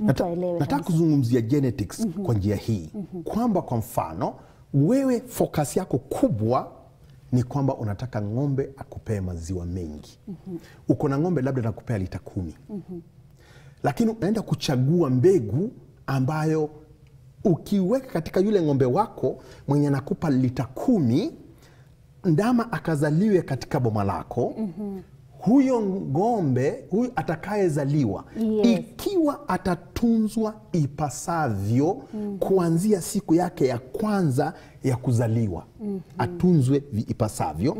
Nataka kuzungumzia genetics kwa njia hii. Kwamba kwa mfano, wewe focus yako kubwa ni kwamba unataka ngombe akupee maziwa mengi. Uko na ngombe labda nakupea lita 10. Lakini unaenda kuchagua mbegu ambayo ukiweka katika yule ngombe wako mwenye nakupa lita 10, ndama akazaliwe katika boma lako, huyo ngombe, huyo atakayezaliwa, ikiwa atatunzwa ipasavyo kuanzia siku yake ya kwanza ya kuzaliwa, atunzwe ipasavyo,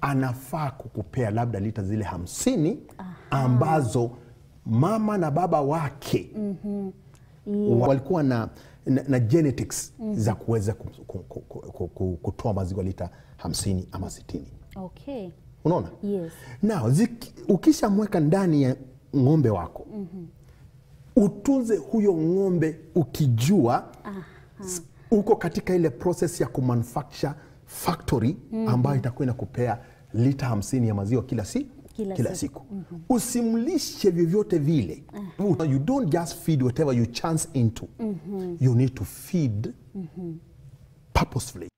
anafaa kukupea labda lita zile 50 ambazo mama na baba wake walikuwa na genetics za kuweza kutoa maziwa lita 50 ama 60. Okay. Unaona? Yes. Now, ukisha mweka ndani ya ngombe wako, utunze huyo ngombe ukijua, uko katika ile process ya kumanufacture factory ambayo itakuwa inakupea lita 50 ya maziwa kila siku. Usimlishe vyovyote vile. You don't just feed whatever you chance into. You need to feed purposefully.